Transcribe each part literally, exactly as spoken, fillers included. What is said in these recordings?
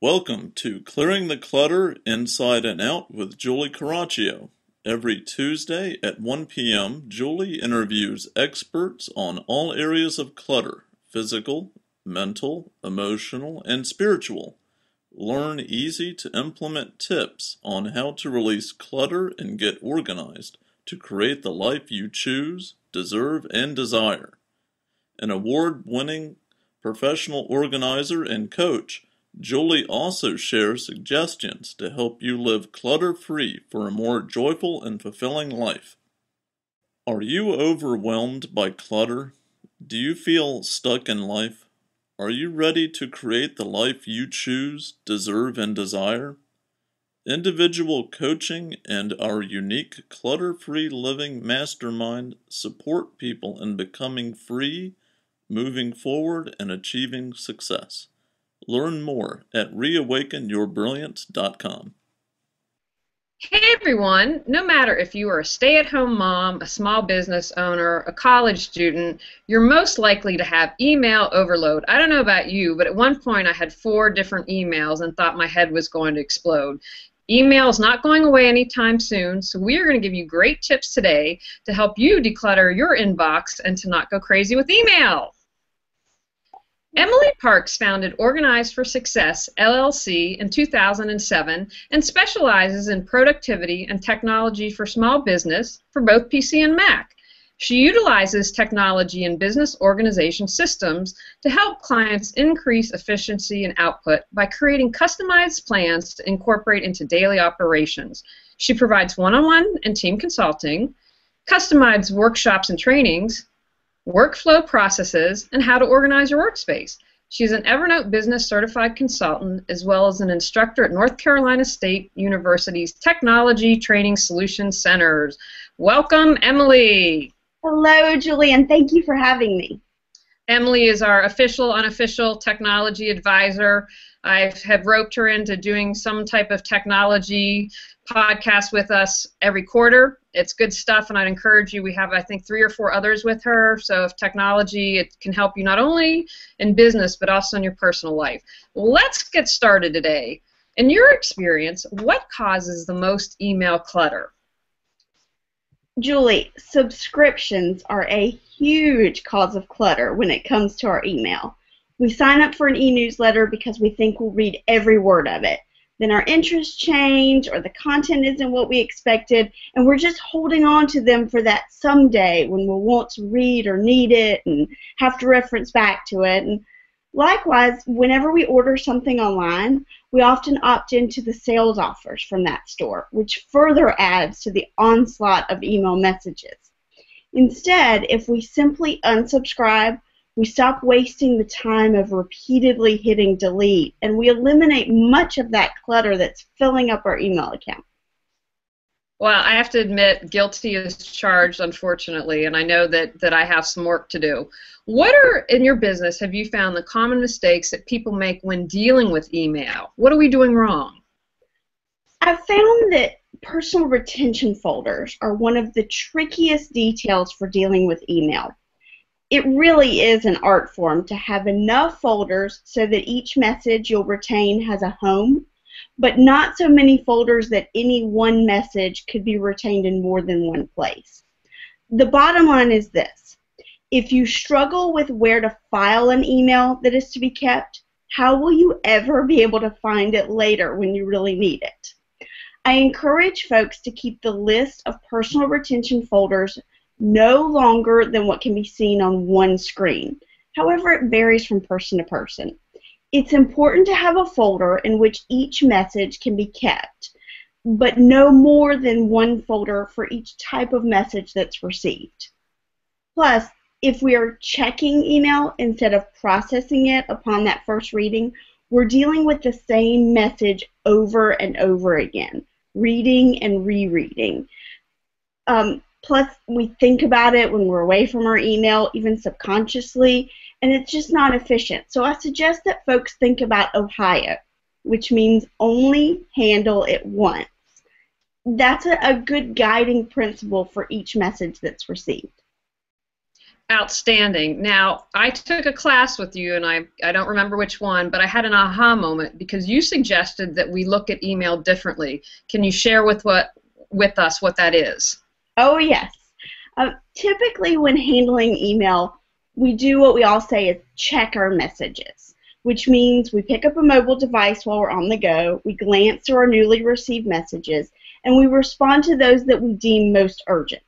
Welcome to Clearing the Clutter Inside and Out with Julie Coraccio. Every Tuesday at one p.m., Julie interviews experts on all areas of clutter, physical, mental, emotional, and spiritual. Learn easy-to-implement tips on how to release clutter and get organized to create the life you choose, deserve, and desire. An award-winning professional organizer and coach, Julie also shares suggestions to help you live clutter-free for a more joyful and fulfilling life. Are you overwhelmed by clutter? Do you feel stuck in life? Are you ready to create the life you choose, deserve, and desire? Individual coaching and our unique clutter-free living mastermind support people in becoming free, moving forward, and achieving success. Learn more at reawaken your brilliance dot com. Hey everyone, no matter if you are a stay-at-home mom, a small business owner, a college student, you're most likely to have email overload. I don't know about you, but at one point I had four different emails and thought my head was going to explode. Email is not going away anytime soon, so we are going to give you great tips today to help you declutter your inbox and to not go crazy with email. Emily Parks founded Organize for Success L L C in two thousand seven and specializes in productivity and technology for small business for both P C and Mac. She utilizes technology and business organization systems to help clients increase efficiency and output by creating customized plans to incorporate into daily operations. She provides one-on-one and team consulting, customized workshops and trainings, workflow processes, and how to organize your workspace. She's an Evernote Business Certified Consultant as well as an instructor at North Carolina State University's Technology Training Solutions Centers. Welcome, Emily. Hello, Julie, and thank you for having me. Emily is our official, unofficial technology advisor. I have roped her into doing some type of technology podcast with us every quarter. It's good stuff, and I'd encourage you. We have, I think, three or four others with her, so if technology, it can help you not only in business but also in your personal life. Let's get started today. In your experience, what causes the most email clutter? Julie, subscriptions are a huge cause of clutter when it comes to our email. We sign up for an e-newsletter because we think we'll read every word of it. Then our interests change, or the content isn't what we expected, and we're just holding on to them for that someday when we'll want to read or need it and have to reference back to it. And likewise, whenever we order something online, we often opt into the sales offers from that store, which further adds to the onslaught of email messages. Instead, if we simply unsubscribe, we stop wasting the time of repeatedly hitting delete, and we eliminate much of that clutter that's filling up our email account. Well, I have to admit, guilty is charged, unfortunately, and I know that, that I have some work to do. What are, in your business, have you found the common mistakes that people make when dealing with email? What are we doing wrong? I've found that personal retention folders are one of the trickiest details for dealing with email. It really is an art form to have enough folders so that each message you'll retain has a home, but not so many folders that any one message could be retained in more than one place. The bottom line is this: if you struggle with where to file an email that is to be kept, how will you ever be able to find it later when you really need it? I encourage folks to keep the list of personal retention folders no longer than what can be seen on one screen. However, it varies from person to person. It's important to have a folder in which each message can be kept, but no more than one folder for each type of message that's received. Plus, if we are checking email instead of processing it upon that first reading, we're dealing with the same message over and over again, reading and rereading. Um, Plus, we think about it when we're away from our email, even subconsciously, and it's just not efficient. So I suggest that folks think about Ohio, which means only handle it once. That's a, a good guiding principle for each message that's received. outstanding. Now, I took a class with you, and I, I don't remember which one, but I had an aha moment because you suggested that we look at email differently. Can you share with, what, with us what that is? Oh, yes. Uh, typically, when handling email, we do what we all say is check our messages, which means we pick up a mobile device while we're on the go, we glance through our newly received messages, and we respond to those that we deem most urgent.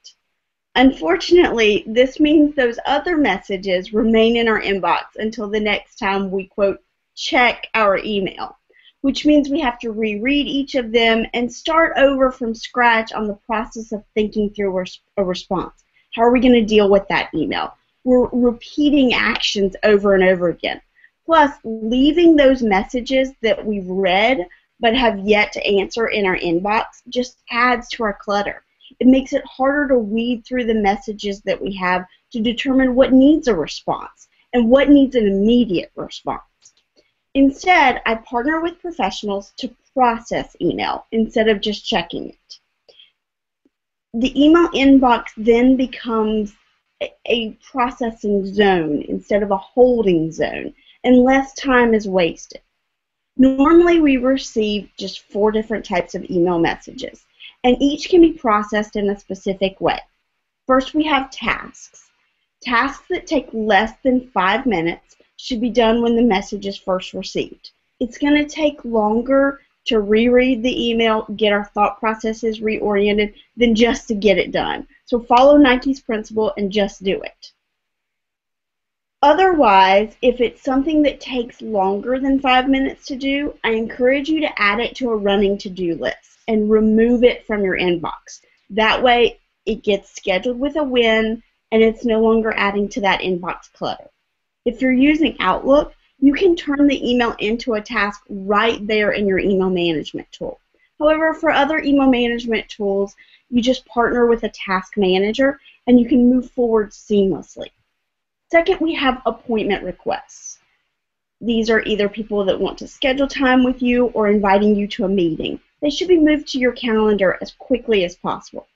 Unfortunately, this means those other messages remain in our inbox until the next time we, quote, check our email, which means we have to reread each of them and start over from scratch on the process of thinking through a response. How are we going to deal with that email? We're repeating actions over and over again. Plus, leaving those messages that we've read but have yet to answer in our inbox just adds to our clutter. It makes it harder to weed through the messages that we have to determine what needs a response and what needs an immediate response. Instead, I partner with professionals to process email instead of just checking it. The email inbox then becomes a processing zone instead of a holding zone, and less time is wasted. Normally, we receive just four different types of email messages, and each can be processed in a specific way. First, we have tasks. Tasks that take less than five minutes should be done when the message is first received. It's going to take longer to reread the email, get our thought processes reoriented, than just to get it done. So follow Nike's principle and just do it. Otherwise, if it's something that takes longer than five minutes to do, I encourage you to add it to a running to-do list and remove it from your inbox. That way, it gets scheduled with a win, and it's no longer adding to that inbox clutter. If you're using Outlook, you can turn the email into a task right there in your email management tool. However, for other email management tools, you just partner with a task manager and you can move forward seamlessly. Second, we have appointment requests. These are either people that want to schedule time with you or inviting you to a meeting. They should be moved to your calendar as quickly as possible.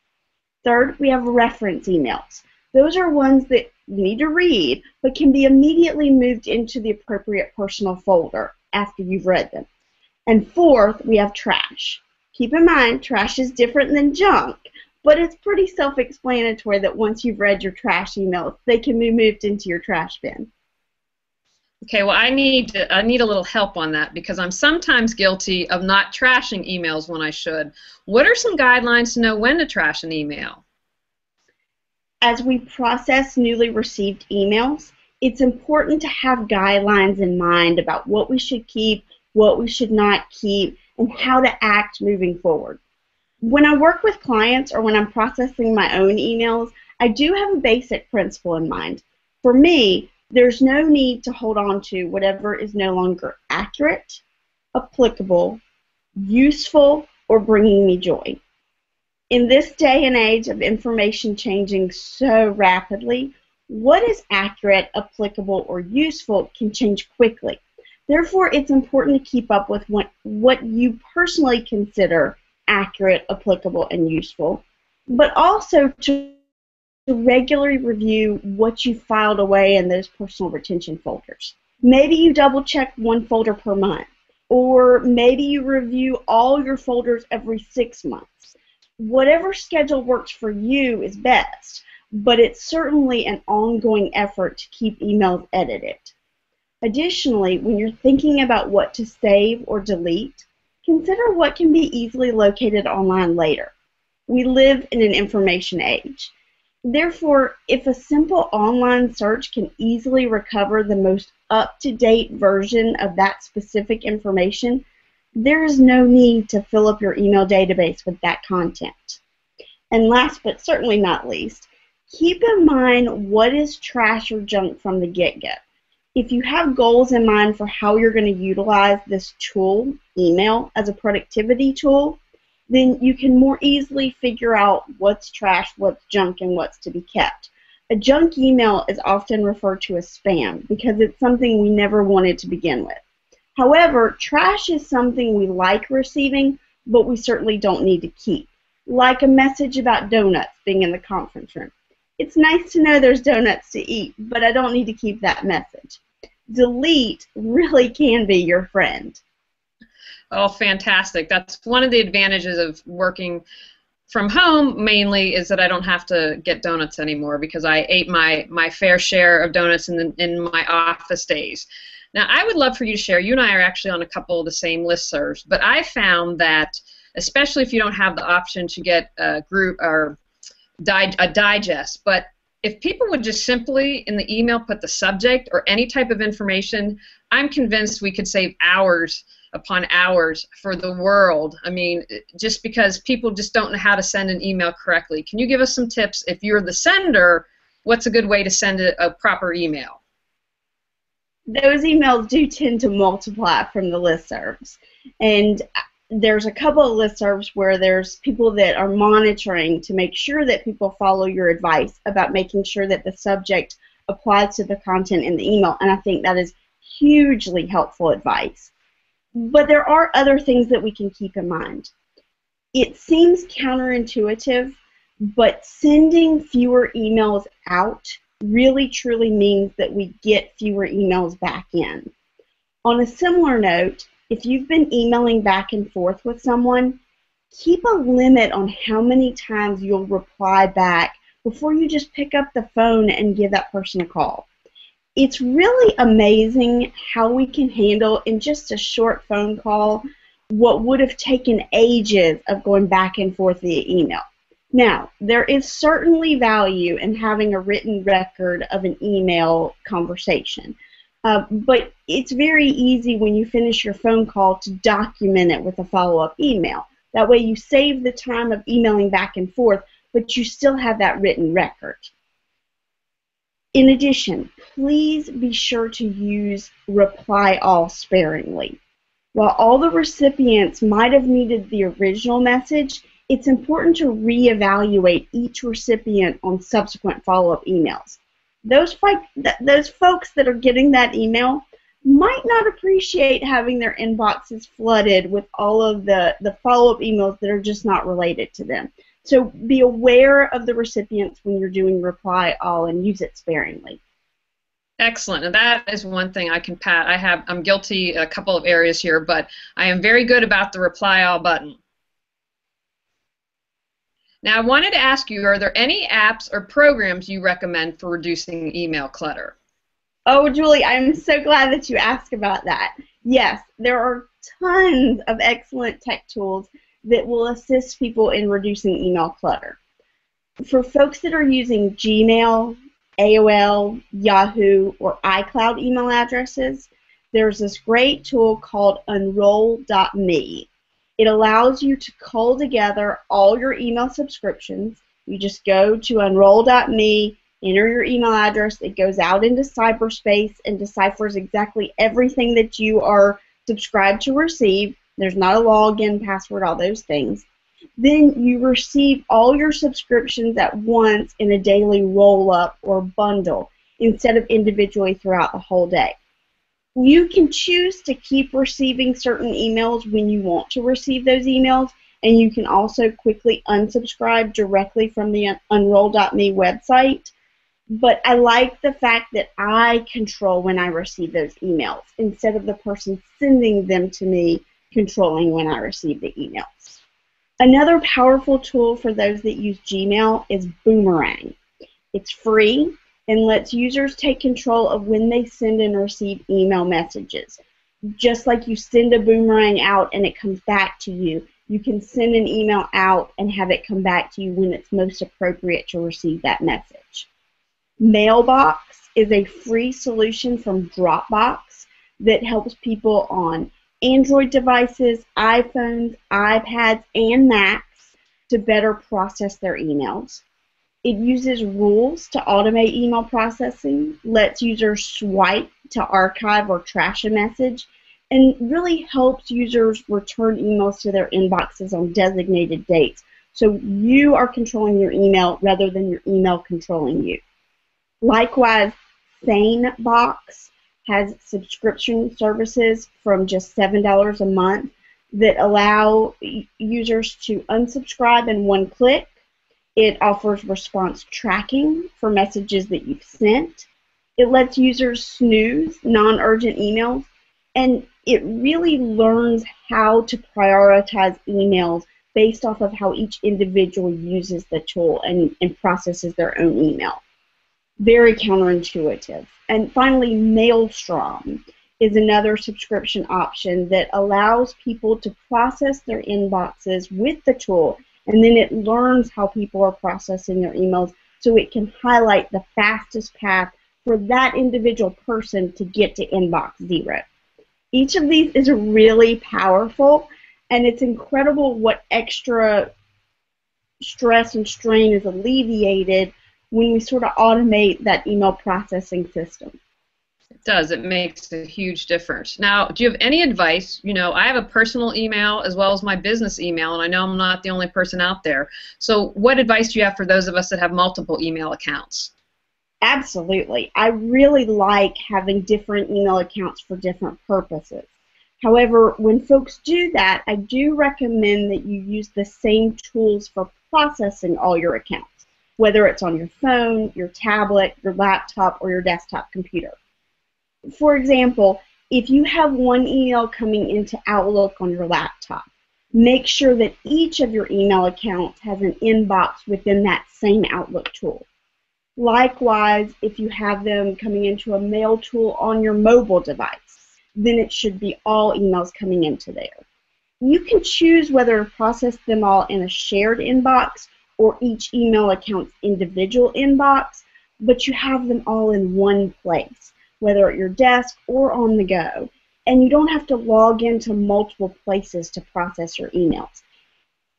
Third, we have reference emails. Those are ones that you need to read, but can be immediately moved into the appropriate personal folder after you've read them. And fourth, we have trash. Keep in mind, trash is different than junk, but it's pretty self-explanatory that once you've read your trash emails, they can be moved into your trash bin. Okay, well, I need, I need a little help on that because I'm sometimes guilty of not trashing emails when I should. What are some guidelines to know when to trash an email? As we process newly received emails, it's important to have guidelines in mind about what we should keep, what we should not keep, and how to act moving forward. When I work with clients or when I'm processing my own emails, I do have a basic principle in mind. For me, there's no need to hold on to whatever is no longer accurate, applicable, useful, or bringing me joy. In this day and age of information changing so rapidly, what is accurate, applicable, or useful can change quickly. Therefore, it's important to keep up with what, what you personally consider accurate, applicable, and useful, but also to regularly review what you filed away in those personal retention folders. Maybe you double-check one folder per month, or maybe you review all your folders every six months. Whatever schedule works for you is best, but it's certainly an ongoing effort to keep emails edited. Additionally, when you're thinking about what to save or delete, consider what can be easily located online later. We live in an information age. Therefore, if a simple online search can easily recover the most up-to-date version of that specific information, there is no need to fill up your email database with that content. And last but certainly not least, keep in mind what is trash or junk from the get-go. If you have goals in mind for how you're going to utilize this tool, email, as a productivity tool, then you can more easily figure out what's trash, what's junk, and what's to be kept. A junk email is often referred to as spam because it's something we never wanted to begin with. However, trash is something we like receiving, but we certainly don't need to keep, like a message about donuts being in the conference room. It's nice to know there's donuts to eat, but I don't need to keep that message. Delete really can be your friend. Oh, fantastic. That's one of the advantages of working from home mainly, is that I don't have to get donuts anymore, because I ate my, my fair share of donuts in, the, in my office days. Now, I would love for you to share, you and I are actually on a couple of the same listservs, but I found that, especially if you don't have the option to get a group or dig a digest, but if people would just simply in the email put the subject or any type of information, I'm convinced we could save hours upon hours for the world. I mean, just because people just don't know how to send an email correctly. Can you give us some tips? If you're the sender, what's a good way to send a, a proper email? Those emails do tend to multiply from the listservs. And there's a couple of listservs where there's people that are monitoring to make sure that people follow your advice about making sure that the subject applies to the content in the email. And I think that is hugely helpful advice. But there are other things that we can keep in mind. It seems counterintuitive, but sending fewer emails out really truly means that we get fewer emails back in. On a similar note, if you've been emailing back and forth with someone, keep a limit on how many times you'll reply back before you just pick up the phone and give that person a call. It's really amazing how we can handle, in just a short phone call, what would have taken ages of going back and forth via email. Now, there is certainly value in having a written record of an email conversation, uh, but it's very easy when you finish your phone call to document it with a follow-up email. That way you save the time of emailing back and forth, but you still have that written record. In addition, please be sure to use reply all sparingly. While all the recipients might have needed the original message, it's important to reevaluate each recipient on subsequent follow-up emails. Those, fi th those folks that are getting that email might not appreciate having their inboxes flooded with all of the, the follow-up emails that are just not related to them. So be aware of the recipients when you're doing reply all and use it sparingly. Excellent. And that is one thing I can pat. I have, I'm guilty a couple of areas here, but I am very good about the reply all button. Now, I wanted to ask you, are there any apps or programs you recommend for reducing email clutter? Oh, Julie, I'm so glad that you asked about that. Yes, there are tons of excellent tech tools that will assist people in reducing email clutter. For folks that are using Gmail, A O L, Yahoo, or iCloud email addresses, there's this great tool called Unroll dot me. It allows you to cull together all your email subscriptions. You just go to Unroll dot me, enter your email address, it goes out into cyberspace and deciphers exactly everything that you are subscribed to receive. There's not a login, password, all those things. Then you receive all your subscriptions at once in a daily roll-up or bundle instead of individually throughout the whole day. You can choose to keep receiving certain emails when you want to receive those emails, and you can also quickly unsubscribe directly from the Unroll dot me website. But I like the fact that I control when I receive those emails instead of the person sending them to me controlling when I receive the emails. Another powerful tool for those that use Gmail is Boomerang. It's free and lets users take control of when they send and receive email messages. Just like you send a boomerang out and it comes back to you, you can send an email out and have it come back to you when it's most appropriate to receive that message. Mailbox is a free solution from Dropbox that helps people on Android devices, iPhones, iPads, and Macs to better process their emails. It uses rules to automate email processing, lets users swipe to archive or trash a message, and really helps users return emails to their inboxes on designated dates. So you are controlling your email rather than your email controlling you. Likewise, Sanebox has subscription services from just seven dollars a month that allow users to unsubscribe in one click, It offers response tracking for messages that you've sent. It lets users snooze non-urgent emails, and it really learns how to prioritize emails based off of how each individual uses the tool and, and processes their own email. Very counterintuitive. And finally, Mailstrom is another subscription option that allows people to process their inboxes with the tool, and then it learns how people are processing their emails, so it can highlight the fastest path for that individual person to get to inbox zero. Each of these is really powerful, and it's incredible what extra stress and strain is alleviated when we sort of automate that email processing system. It does. It makes a huge difference. Now, do you have any advice? You know, I have a personal email as well as my business email, and I know I'm not the only person out there. So what advice do you have for those of us that have multiple email accounts? Absolutely. I really like having different email accounts for different purposes. However, when folks do that, I do recommend that you use the same tools for processing all your accounts, whether it's on your phone, your tablet, your laptop, or your desktop computer. For example, if you have one email coming into Outlook on your laptop, make sure that each of your email accounts has an inbox within that same Outlook tool. Likewise, if you have them coming into a mail tool on your mobile device, then it should be all emails coming into there. You can choose whether to process them all in a shared inbox or each email account's individual inbox, but you have them all in one place, whether at your desk or on the go, and you don't have to log into multiple places to process your emails.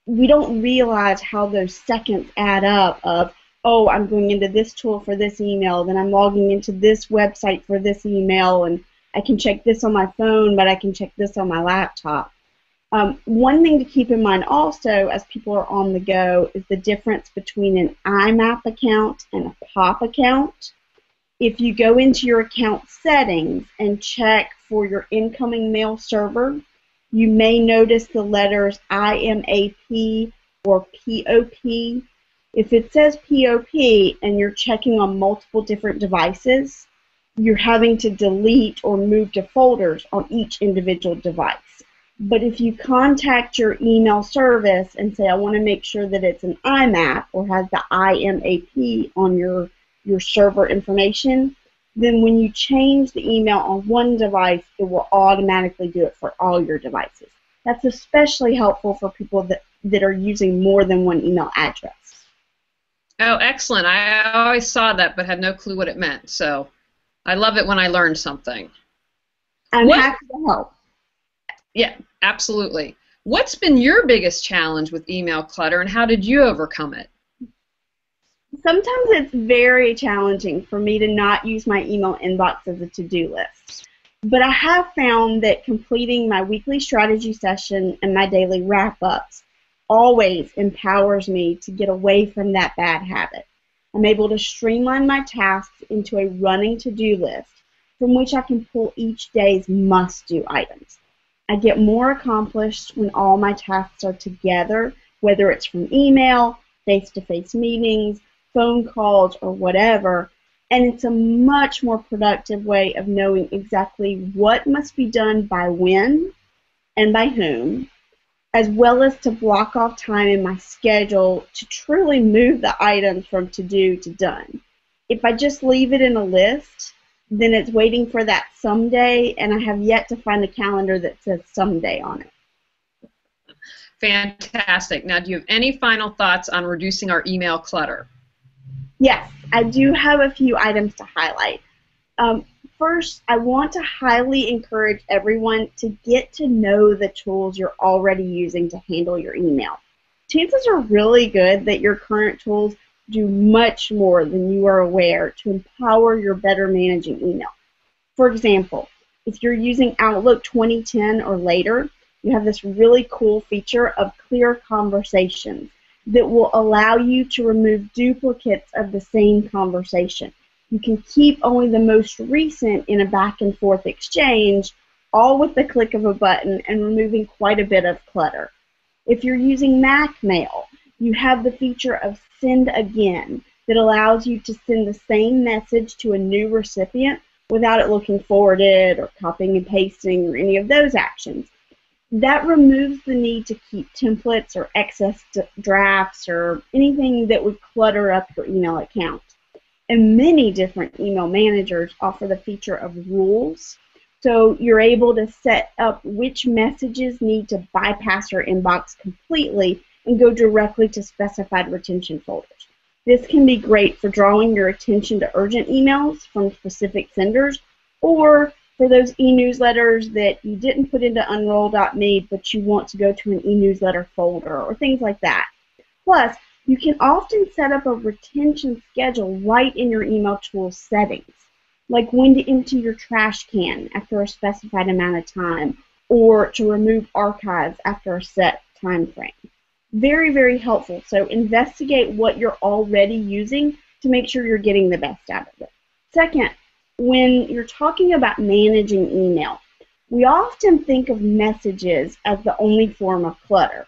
We don't realize how those seconds add up of, oh, I'm going into this tool for this email, then I'm logging into this website for this email, and I can check this on my phone, but I can check this on my laptop. Um, one thing to keep in mind also as people are on the go is the difference between an I MAP account and a POP account. If you go into your account settings and check for your incoming mail server, you may notice the letters I MAP or P O P. If it says P O P and you're checking on multiple different devices, you're having to delete or move to folders on each individual device. But if you contact your email service and say, I want to make sure that it's an I MAP or has the I MAP on your, your server information, then when you change the email on one device, it will automatically do it for all your devices. That's especially helpful for people that, that are using more than one email address. Oh, excellent. I always saw that but had no clue what it meant. So I love it when I learn something. I'm what? happy to help. Yeah, absolutely. What's been your biggest challenge with email clutter, and how did you overcome it? Sometimes it's very challenging for me to not use my email inbox as a to-do list. But I have found that completing my weekly strategy session and my daily wrap-ups always empowers me to get away from that bad habit. I'm able to streamline my tasks into a running to-do list from which I can pull each day's must-do items. I get more accomplished when all my tasks are together, whether it's from email, face-to-face meetings, phone calls, or whatever, and it's a much more productive way of knowing exactly what must be done by when and by whom, as well as to block off time in my schedule to truly move the items from to-do to done. If I just leave it in a list, then it's waiting for that someday, and I have yet to find a calendar that says someday on it. Fantastic. Now, do you have any final thoughts on reducing our email clutter? Yes, I do have a few items to highlight. Um, first, I want to highly encourage everyone to get to know the tools you're already using to handle your email. Chances are really good that your current tools do much more than you are aware to empower your better managing email. For example, if you're using Outlook twenty ten or later, you have this really cool feature of clear conversations that will allow you to remove duplicates of the same conversation. You can keep only the most recent in a back and forth exchange, all with the click of a button and removing quite a bit of clutter. If you're using Mac Mail, you have the feature of send again that allows you to send the same message to a new recipient without it looking forwarded or copying and pasting or any of those actions. That removes the need to keep templates or excess drafts or anything that would clutter up your email account. And many different email managers offer the feature of rules, so you're able to set up which messages need to bypass your inbox completely and go directly to specified retention folders. This can be great for drawing your attention to urgent emails from specific senders, or for those e-newsletters that you didn't put into Unroll dot me but you want to go to an e-newsletter folder or things like that. Plus, you can often set up a retention schedule right in your email tool settings, like when to empty your trash can after a specified amount of time or to remove archives after a set time frame. Very, very helpful, so investigate what you're already using to make sure you're getting the best out of it. Second, when you're talking about managing email, we often think of messages as the only form of clutter.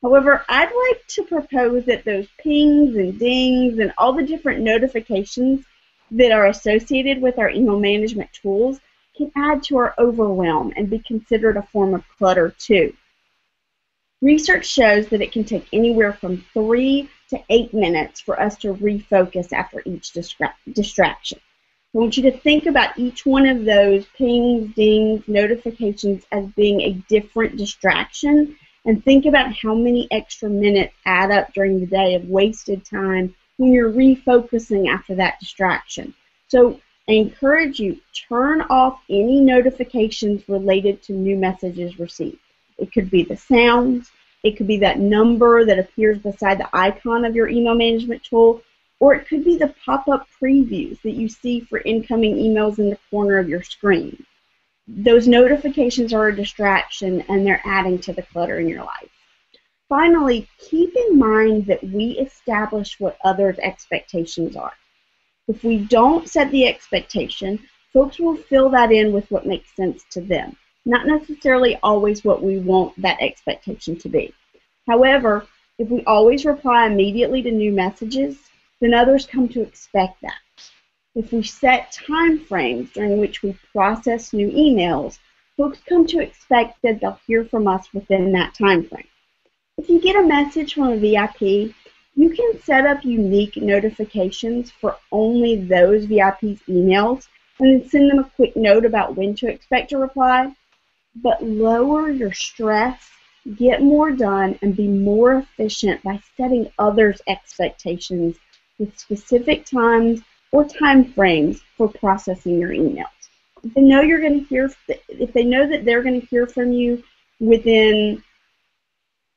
However, I'd like to propose that those pings and dings and all the different notifications that are associated with our email management tools can add to our overwhelm and be considered a form of clutter too. Research shows that it can take anywhere from three to eight minutes for us to refocus after each distraction. I want you to think about each one of those pings, dings, notifications as being a different distraction, and think about how many extra minutes add up during the day of wasted time when you're refocusing after that distraction. So I encourage you, turn off any notifications related to new messages received. It could be the sounds, it could be that number that appears beside the icon of your email management tool, or it could be the pop-up previews that you see for incoming emails in the corner of your screen. Those notifications are a distraction, and they're adding to the clutter in your life. Finally, keep in mind that we establish what others' expectations are. If we don't set the expectation, folks will fill that in with what makes sense to them, not necessarily always what we want that expectation to be. However, if we always reply immediately to new messages, then others come to expect that. If we set time frames during which we process new emails, folks come to expect that they'll hear from us within that time frame. If you get a message from a V I P, you can set up unique notifications for only those V I P's emails and then send them a quick note about when to expect a reply, but lower your stress, get more done, and be more efficient by setting others' expectations with specific times or time frames for processing your emails. If they know you're going to hear, if they know that they're going to hear from you within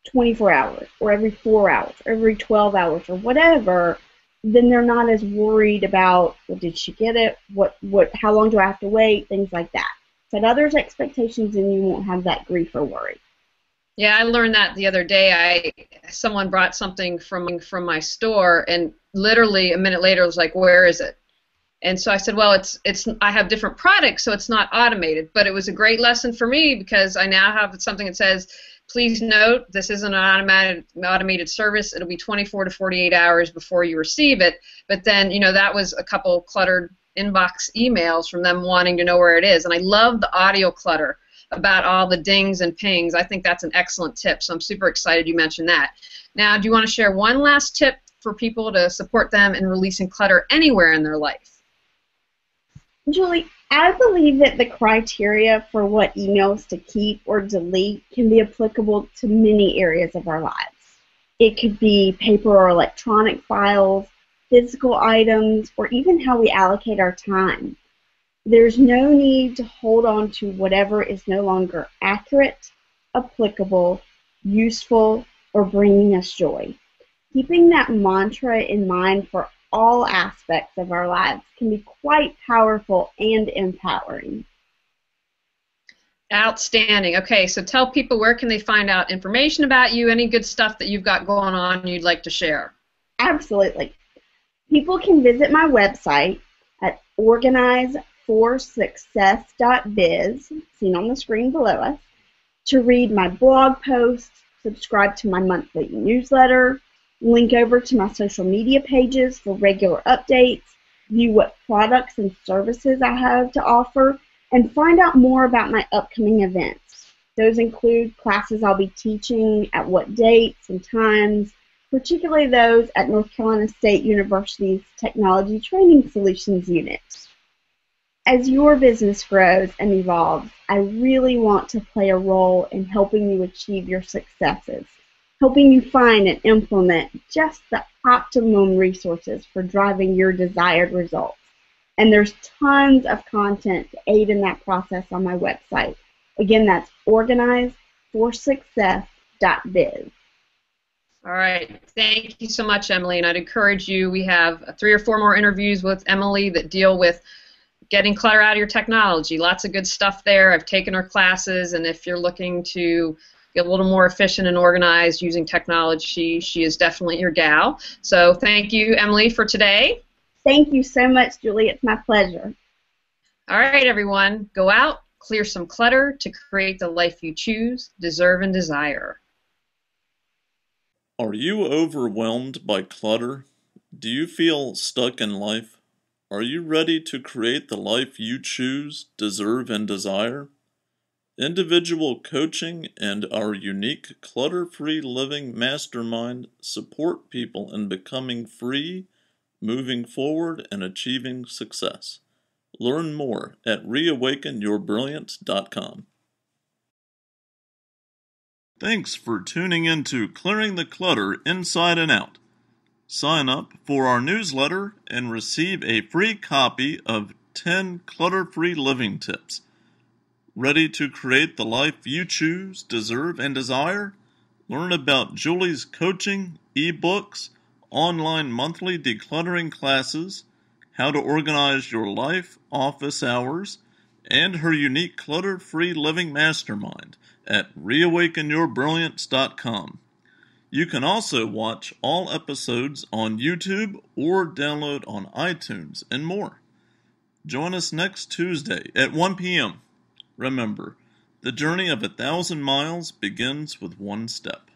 twenty-four hours, or every four hours, or every twelve hours, or whatever, then they're not as worried about, well, did she get it? What, what? How long do I have to wait? Things like that. Set others' expectations, and you won't have that grief or worry. Yeah, I learned that the other day. I someone brought something from from my store, and literally a minute later, I was like, "Where is it?" And so I said, "Well, it's it's I have different products, so it's not automated." But it was a great lesson for me because I now have something that says, "Please note, this isn't an automated automated service. It'll be twenty-four to forty-eight hours before you receive it." But then, you know, that was a couple cluttered inbox emails from them wanting to know where it is, and I love the audio clutter about all the dings and pings. I think that's an excellent tip, so I'm super excited you mentioned that. Now, do you want to share one last tip for people to support them in releasing clutter anywhere in their life? Julie, I believe that the criteria for what emails to keep or delete can be applicable to many areas of our lives. It could be paper or electronic files, physical items, or even how we allocate our time. There's no need to hold on to whatever is no longer accurate, applicable, useful, or bringing us joy. Keeping that mantra in mind for all aspects of our lives can be quite powerful and empowering. Outstanding. Okay, so tell people, where can they find out information about you, any good stuff that you've got going on you'd like to share? Absolutely. People can visit my website at Organize For Success dot biz, seen on the screen below us, to read my blog posts, subscribe to my monthly newsletter, link over to my social media pages for regular updates, view what products and services I have to offer, and find out more about my upcoming events. Those include classes I'll be teaching, at what dates and times, particularly those at North Carolina State University's Technology Training Solutions Unit. As your business grows and evolves, I really want to play a role in helping you achieve your successes, helping you find and implement just the optimum resources for driving your desired results. And there's tons of content to aid in that process on my website. Again, that's Organize for Success dot biz. All right. Thank you so much, Emily. And I'd encourage you, we have three or four more interviews with Emily that deal with getting clutter out of your technology. Lots of good stuff there. I've taken her classes, and if you're looking to get a little more efficient and organized using technology, she, she is definitely your gal. So thank you, Emily, for today. Thank you so much, Julie. It's my pleasure. All right, everyone. Go out, clear some clutter to create the life you choose, deserve, and desire. Are you overwhelmed by clutter? Do you feel stuck in life? Are you ready to create the life you choose, deserve, and desire? Individual coaching and our unique clutter-free living mastermind support people in becoming free, moving forward, and achieving success. Learn more at reawaken your brilliance dot com. Thanks for tuning in to Clearing the Clutter Inside and Out. Sign up for our newsletter and receive a free copy of ten clutter-free living tips. Ready to create the life you choose, deserve, and desire? Learn about Julie's coaching, ebooks, online monthly decluttering classes, how to organize your life, office hours, and her unique clutter-free living mastermind at reawaken your brilliance dot com. You can also watch all episodes on YouTube or download on iTunes and more. Join us next Tuesday at one p m Remember, the journey of a thousand miles begins with one step.